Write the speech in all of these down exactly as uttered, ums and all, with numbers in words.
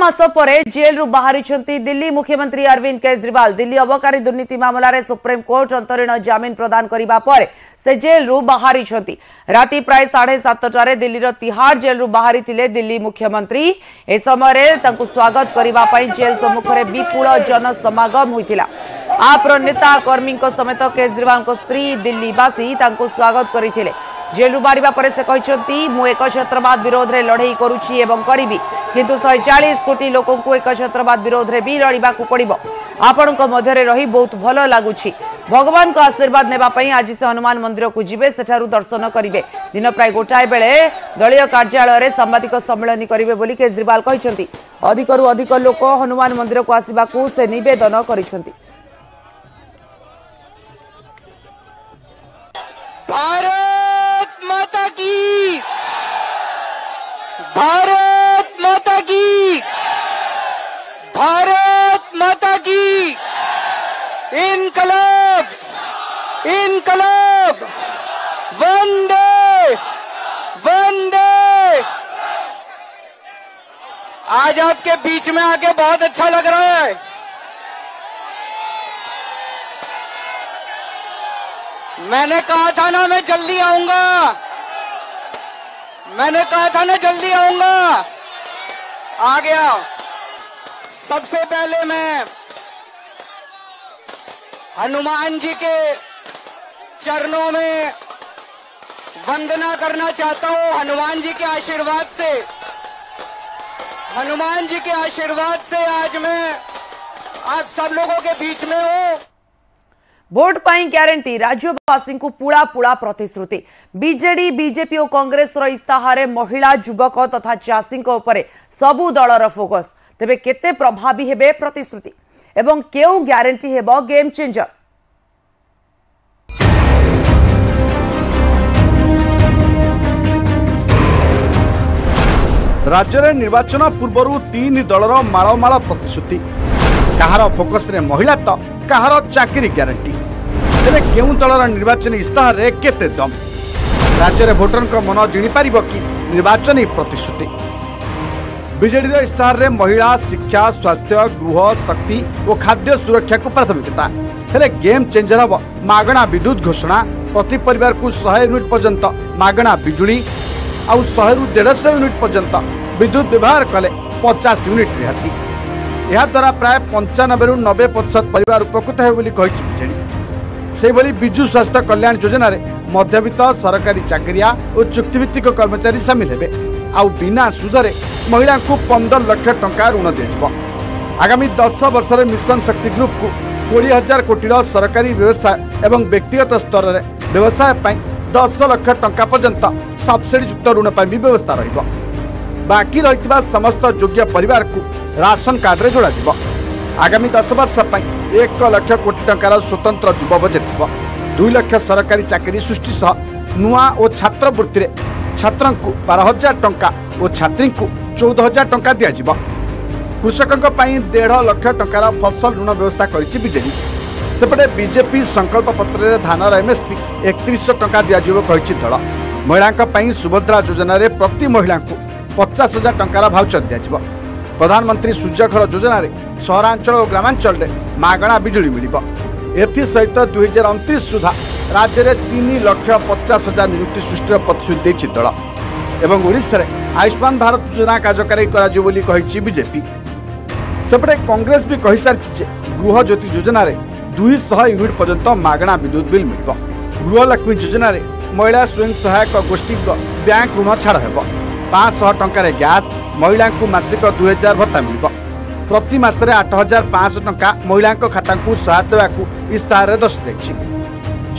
मास पर जेलू बाहरी दिल्ली मुख्यमंत्री अरविंद केजरीवाल। दिल्ली अबकारी दुर्नीति मामलें सुप्रीमकोर्ट अंतरीण जमिन प्रदान करने पर से जेलू बाहरी राति प्राय साढ़े सातटार दिल्लीर तिहाड़ जेलू बाहरी दिल्ली मुख्यमंत्री। ए समय स्वागत करने जेल सम्मुखें विपुल जनसमागम होता। आप्र नेता कर्मी समेत केजरीवाल स्त्री दिल्लीवासी स्वागत करते। जेलू बाहरिबा परे से कहते मु एक छत्रवाद विरोध रे लड़े करुछि एवं करिबि किंतु एक सौ चालीस कोटी लोक को एक छत्रवाद विरोध रे भी लड़िबा को पड़िबो। आपण को मध्य रे रही बहुत भलो लागुछि। भगवान को आशीर्वाद नेबा पई आज से हनुमान मंदिर को जिबे, सेठारु दर्शन करिबे। दिन प्राय गोटाए बेले दलीय कार्यालय रे सांबादिक सम्मेलन करिबे बोली केजरीवाल कहछंती। अधिकरु अधिक लोक हनुमान मंदिर को आसीबा को से निवेदन करिसंती। भारत माता की, भारत माता की, इनकलाब, इनकलाब, वंदे, वंदे। आज आपके बीच में आके बहुत अच्छा लग रहा है। मैंने कहा था ना मैं जल्दी आऊंगा, मैंने कहा था ना जल्दी आऊंगा, आ गया। सबसे पहले मैं हनुमान जी के चरणों में वंदना करना चाहता हूं। हनुमान जी के आशीर्वाद से, हनुमान जी के आशीर्वाद से आज मैं आप सब लोगों के बीच में हूं। वोट पाई ग्यारंटी राज्यवासी को पूरा पूरा प्रतिश्रुति। बीजेडी बीजेपी और कांग्रेस इस्ताहारे महिला युवक तथा चाषी सबु दलर फोकस। तेबे केते प्रभावी हेबे प्रतिश्रुति एवं केउ ग्यारंटी हेबो गेम चेंजर। राज्य में निर्वाचन पूर्व तीन दलर मालमाल प्रतिश्रुति। कहार फोकस रे महिला तो कहार चाकरी ग्यारंटी। तेरे क्यों दलर निर्वाचन इस्ताहार रे केते दम। राज्य में भोटर का मन जिणी पारिबो कि निर्वाचन प्रतिश्रुति। बीजेडी इस्ताहार रे महिला शिक्षा स्वास्थ्य गृह शक्ति और खाद्य सुरक्षा को प्राथमिकता। हेले गेम चेंजर हम मागणा विद्युत घोषणा। प्रति परिवार को सौ यूनिट पर्यंत मागणा बिजुली आउ सौ से डेढ़ सौ यूनिट पर्यंत विद्युत व्यवहार कले पचास यूनिट रिहाती। यह द्वारा प्राय पंचानबे नब्बे प्रतिशत परिवार उपकृत होली। विजु स्वास्थ्य कल्याण योजना रे मध्यवित्त सरकारी चाकरिया और चुक्तिभित्तिक कर्मचारी सामिल होते। आउ बिना सुधरे महिला को पंदर लाख टंका ऋण दिया। आगामी दस वर्ष में मिशन शक्ति ग्रुप को कोड़े हजार कोटी सरकारी व्यवसाय और व्यक्तिगत स्तर में व्यवसाय पर दस लाख टंका पर्यंत सब्सिडीयुक्त ऋण पर भी व्यवस्था रहिबो। बाकी रही समस्त योग्य परिवार को राशन कार्ड रे जोड़ा जिवो। आगामी दस वर्ष एक लाख कोटी टंकार स्वतंत्र युव बजेट हो। दुई लाख सरकारी चाकरी सृष्टि सह नुआ और छात्रवृत्ति छात्र को बारह हजार टंका और छात्री को चौदह हजार टंका दि जाव। कृषकों डेढ़ लाख टंकार फसल ऋण व्यवस्था करिछि बीजेपी। सेपटे बीजेपी संकल्प पत्र धानर एमएसपी एकतीस सौ टंका दि जाव कहिछि दल। महिला सुभद्रा योजना रे प्रति महिला को पचास हजार टंकार भाउचर दिया। प्रधानमंत्री सूर्यघर योजना रे सहरांचल और ग्रामांचल रे मागणा बिजुली मिलिबो। एथि सहित दुई हजार उनतीस सुधा राज्य में तीन लाख पचास हजार नियुक्ति सृष्टिर प्रतिश्रुति देछि दल। एवं ओडिशा रे आयुष्मान भारत योजना कार्यकारी कराजियो बोली कहिछि बीजेपी। सेपटे कांग्रेस भी कहि सारिछि जे गृह ज्योति योजना रे दुई सौ यूनिट पर्यंत मागणा विद्युत बिल मिलिबो। गृहलक्ष्मी योजना रे महिला स्वयं सहायक गोष्ठी बैंक ऋण छाड़ हेबो। पाँच सौ टकर गैस महिला को मासिक दुई हजार भत्ता मिल। प्रति मसने आठ हजार पाँच सौ टंका महिला खाता को सहायता देवाक इस्ताहार दर्श देखी।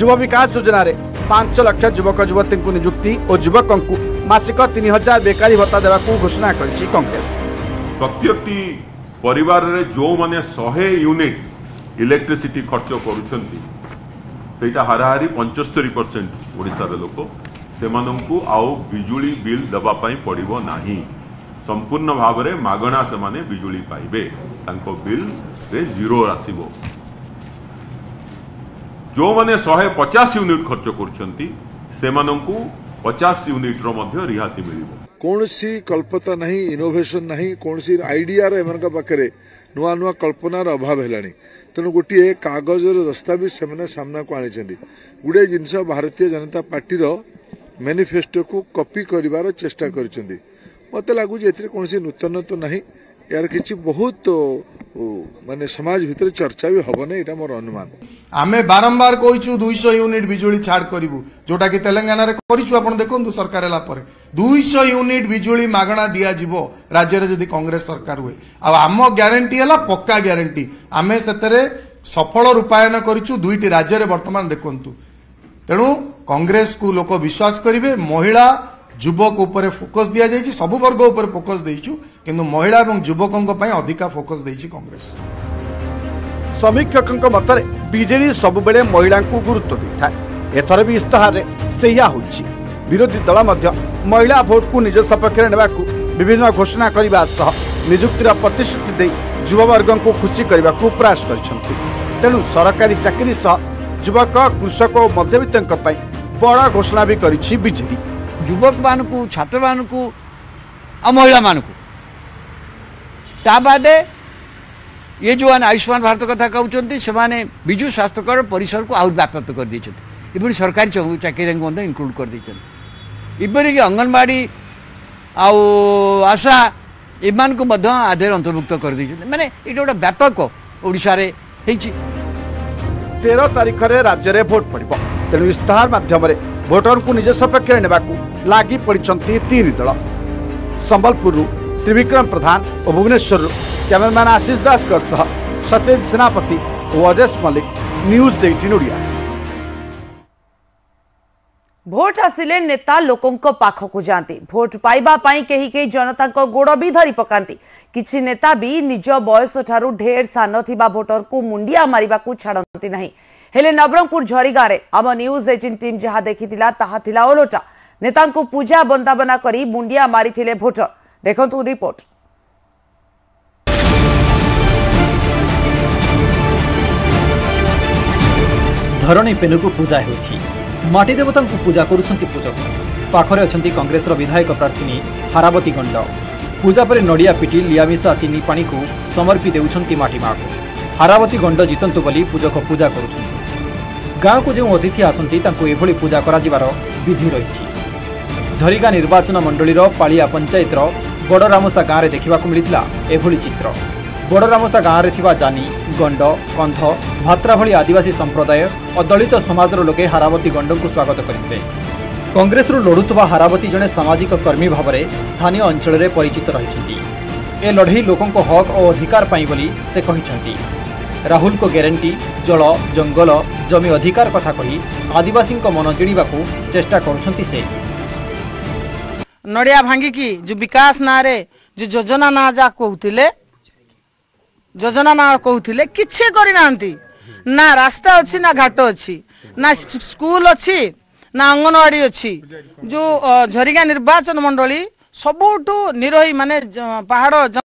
युव विकास योजना रे पांच लाख युवक युवती को नियुक्ति और युवकों को मासिक तीन हजार बेकारी भत्ता देवाक घोषणा करी कांग्रेस। प्रत्येक परिवार रे जो माने सौ यूनिट इलेक्ट्रिसिटी खर्च करूछंती सेटा हाराहारी पचहत्तर परसेंट ओडिसा रे लोक सेमानंकु आउ बिजुली बिल दबा पाई पड़िबो नाही। संपूर्ण भाव में मागणा से माने बिजुली पाइबे, तांको बिल रे जीरो आसीबो। जो माने सौ पचास यूनिट खर्च करछंती सेमानंकु पचास यूनिट रो मध्य रिहाती मिलिबो। कौनसी कल्पता नहीं, इनोभेशन नहीं, कौनसी आइडिया एमनका पाखरे नुआ नुआ कल्पनार अभाव है। तेणु गोटे कागजर दस्तावेज से सामना को आनी गुड़े जिनस भारतीय जनता पार्टी मैनिफेस्टो को कॉपी करिवार चेष्टा करते मत लगुच कौन नूतन तो नहीं यार किसी बहुत माने समाज भितर चर्चा भी हम ना यहाँ मोर अनुमान। आम बारंबार कहूँ दुईश यूनिट विजुली छाड़ करूँ जोटा कि तेलंगाना कर देखु सरकार है दुईश यूनिट विजुली मागणा दिया दिज्व राज्य जदि कांग्रेस सरकार हुए आम ग्यारंटी है पक्का ग्यारंटी आम से सफल रूपायन करूँ दुईट राज्य बर्तमान देखु। तेणु कांग्रेस को लोक विश्वास करेंगे महिला युवक उपर फोकस दिया जाए सब वर्ग उपर फोकस देचु किंतु महिला एवं युवकों को पाई अधिका फोकस देची कांग्रेस। समीक्षकों मतरे बीजेपी सबुबले महिला को गुरुत्व दी था एथर भी इस्ताहार से होची विरोधी दल मध्य महिला भोट को निज सपक्ष नेबाकू विभिन्न घोषणा करने सह नियुक्तिर प्रतिश्रुति दे युववर्ग को खुशी करने को प्रयास करछंती। तेणु सरकारी चाकरी सह युवक कृषक और मध्यवित्त बड़ा घोषणा भी करी बीजेपी युवक मान को छात्र मान को और महिला मान को ता बादे ये जो आयुष्मान भारत कथा कहते हैं विजु स्वास्थ्य कार्ड परिसर को आहुरी व्याप्त कर देते सरकारी चाकरी को इनक्लूड कर देते इपरिक अंगनवाड़ी आशा एमान को आधे अंतर्भुक्त कर देते माने ये गोटे व्यापक ओडिशा रे तेरह तारीख रे राज्य रे भोट पड़िबो। तेणु इस्ताहार माध्यम रे भोटर को निज सपक्ष नेबाकू लागी पड़ती तीन दल। संबलपुर त्रिविक्रम प्रधान और भुवनेश्वर कमेराम आशीष दास सह सतीश सेनापति वजेश मलिक न्यूज अठारह ओडिया। भोट आसिले नेता लोकों को पाखो को जाती भोट पाइबा पाई कही कही जनता को गोड़ भी धरी पकांती किछि नेता भी निज बयस ठारू ढेर सान थिबा भोटर को मुंडिया मारिबा को छाड़ंती नहीं। हेले नवरंगपुर झरिया रे आम न्यूज अठारह टीम जहां देखिथिला ताहा थिला ओलोटा नेता को पूजा बंदाबना करी मुंडिया मारिथिले भोटर देखंतु रिपोर्ट। धरणी पेनकु पूजा होछि माटी देवता पूजा करुछंती पूजक पाखरे अछंती कांग्रेसर विधायक प्रार्थी हारावती गंड पूजा पर नड़िया पिटी लियामिसा चीनी पानी को समर्पी देउछंती माटी माँ को हारावती गंड जीतंतु बोली पूजक पूजा करुछंती। गाँव को जो अतिथि आसंती तांको एभली पूजा कराजिबार विधि रही। झरिया निर्वाचन मंडलीर पालिया पंचायतर बड़रामसा गाँव में देखा मिलता एभली चित्र बड़रामसा गाँव में थिबा जानी गंड कंध भात्रा भली आदिवासी संप्रदाय और दलित समाजर लोके हारावती गंड को स्वागत करेंगे। कांग्रेस लड़ुवा हारावती जड़े सामाजिक कर्मी भाव में स्थानीय अंचल में परिचित रही ए लड़ई लोकों हक और अधिकार पाई बोली से कही राहुल को ग्यारंटी जल जंगल जमी अधिकार कथा कही आदिवासी मन जिणा चेष्टा कर से नड़िया भांगिकी जो विकास ना जो योजना ना जा कहते योजना ना कहते किसी करना ना रास्ता अच्छी ना घाट अच्छी ना स्कूल अच्छी ना अंगनवाड़ी अच्छी जो झरिया निर्वाचन मंडली सबुठू निरोही माने पहाड़